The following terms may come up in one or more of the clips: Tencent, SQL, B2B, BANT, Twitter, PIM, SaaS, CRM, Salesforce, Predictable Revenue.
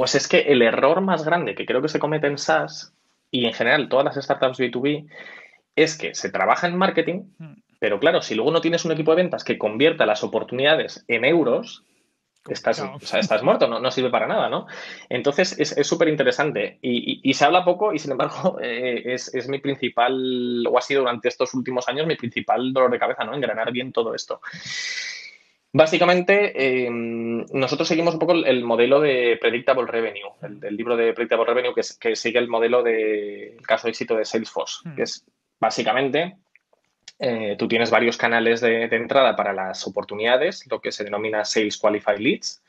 Pues es que el error más grande que creo que se comete en SaaS y en general todas las startups B2B es que se trabaja en marketing, pero claro, si luego no tienes un equipo de ventas que convierta las oportunidades en euros, estás muerto, no sirve para nada, ¿no? Entonces es súper interesante y se habla poco y sin embargo es mi principal, o ha sido durante estos últimos años mi principal dolor de cabeza, ¿no? Engranar bien todo esto. Básicamente, nosotros seguimos un poco el modelo de Predictable Revenue, el libro de Predictable Revenue que sigue el modelo del caso de éxito de Salesforce, que es básicamente tú tienes varios canales de entrada para las oportunidades, lo que se denomina Sales Qualified Leads.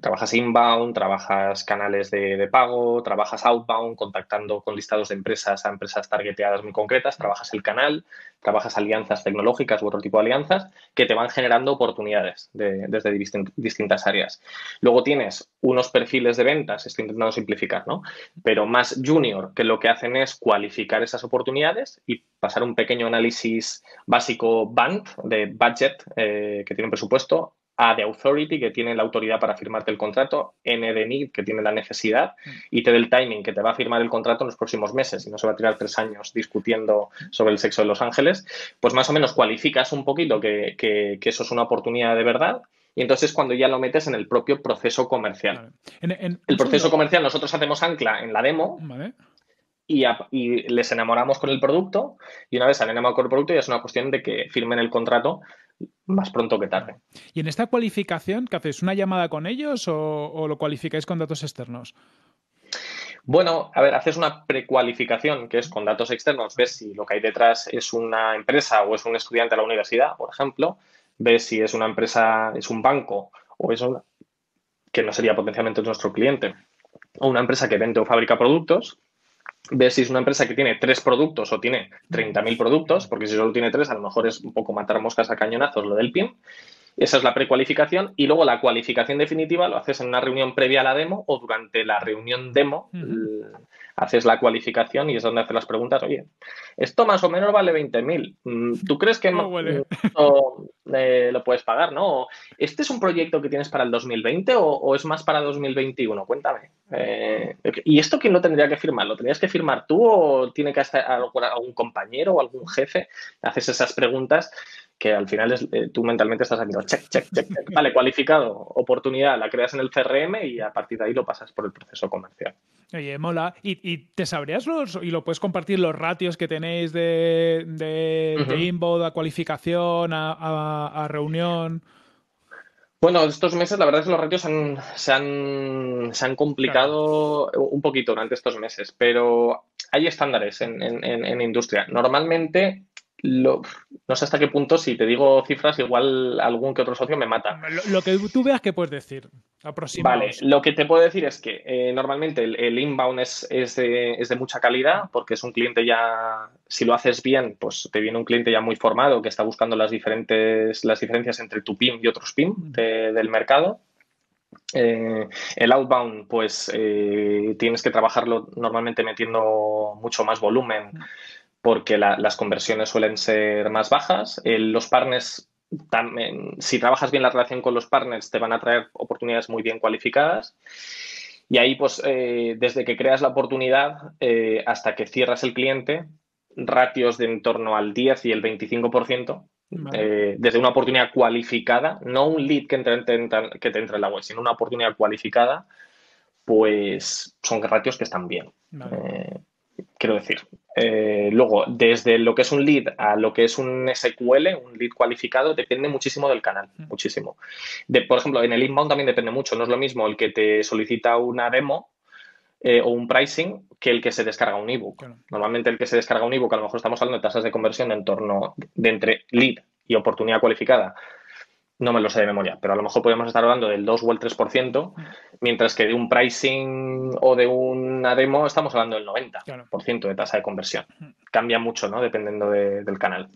Trabajas inbound, trabajas canales de pago, trabajas outbound, contactando con listados de empresas a empresas targeteadas muy concretas, trabajas el canal, trabajas alianzas tecnológicas u otro tipo de alianzas que te van generando oportunidades desde distintas áreas. Luego tienes unos perfiles de ventas, estoy intentando simplificar, ¿no? Pero más junior, que lo que hacen es cualificar esas oportunidades y pasar un pequeño análisis básico BANT, de budget, que tiene un presupuesto, A de authority, que tiene la autoridad para firmarte el contrato, N de need, que tiene la necesidad, y T del timing, que te va a firmar el contrato en los próximos meses y no se va a tirar 3 años discutiendo sobre el sexo de los ángeles. Pues más o menos cualificas un poquito que eso es una oportunidad de verdad. Y entonces cuando ya lo metes en el propio proceso comercial. Vale. El proceso comercial nosotros hacemos ancla en la demo. Vale. Y les enamoramos con el producto y una vez han enamorado con el producto ya es una cuestión de que firmen el contrato más pronto que tarde. ¿Y en esta cualificación qué hacéis? ¿Una llamada con ellos o lo cualificáis con datos externos? Bueno, a ver, haces una precualificación que es con datos externos, ves si lo que hay detrás es una empresa o es un estudiante de la universidad, por ejemplo, ves si es una empresa, es un banco o es una que no sería potencialmente nuestro cliente o una empresa que vende o fabrica productos. Ves si es una empresa que tiene 3 productos o tiene 30.000 productos, porque si solo tiene 3, a lo mejor es un poco matar moscas a cañonazos lo del PIM. Esa es la precualificación y luego la cualificación definitiva lo haces en una reunión previa a la demo o durante la reunión demo haces la cualificación y es donde haces las preguntas. Oye, esto más o menos vale 20.000. ¿Tú crees que no vale? Lo puedes pagar, no? ¿Este es un proyecto que tienes para el 2020 o es más para 2021? Cuéntame. ¿Y esto quién lo tendría que firmar? ¿Lo tendrías que firmar tú o tiene que estar algún compañero o algún jefe? Haces esas preguntas que al final tú mentalmente estás haciendo check. Vale, cualificado, oportunidad, la creas en el CRM y a partir de ahí lo pasas por el proceso comercial. Oye, mola. ¿Y te sabrías y lo puedes compartir los ratios que tenéis de inbound a cualificación, a reunión? Bueno, estos meses la verdad es que los ratios se han complicado un poquito durante estos meses, pero hay estándares en industria. Normalmente... no sé hasta qué punto, si te digo cifras, igual algún que otro socio me mata. Lo que tú veas que puedes decir, aproximadamente. Vale, lo que te puedo decir es que normalmente el inbound es de mucha calidad, porque es un cliente ya, si lo haces bien, pues te viene un cliente ya muy formado que está buscando las diferencias entre tu PIM y otros PIM del mercado. El outbound pues tienes que trabajarlo normalmente metiendo mucho más volumen, porque las conversiones suelen ser más bajas. Los partners, también, si trabajas bien la relación con los partners, te van a traer oportunidades muy bien cualificadas. Y ahí, pues, desde que creas la oportunidad hasta que cierras el cliente, ratios de en torno al 10 y el 25%, vale. Desde una oportunidad cualificada, no un lead que te entre en la web, sino una oportunidad cualificada, pues son ratios que están bien. Vale. Quiero decir, luego, desde lo que es un lead a lo que es un SQL, un lead cualificado, depende muchísimo del canal, muchísimo. Por ejemplo, en el inbound también depende mucho, no es lo mismo el que te solicita una demo o un pricing que el que se descarga un ebook. Claro. Normalmente el que se descarga un ebook, a lo mejor estamos hablando de tasas de conversión en torno de entre lead y oportunidad cualificada. No me lo sé de memoria, pero a lo mejor podemos estar hablando del 2 o el 3%, mientras que de un pricing o de una demo estamos hablando del 90% de tasa de conversión. Cambia mucho, ¿no? Dependiendo del canal.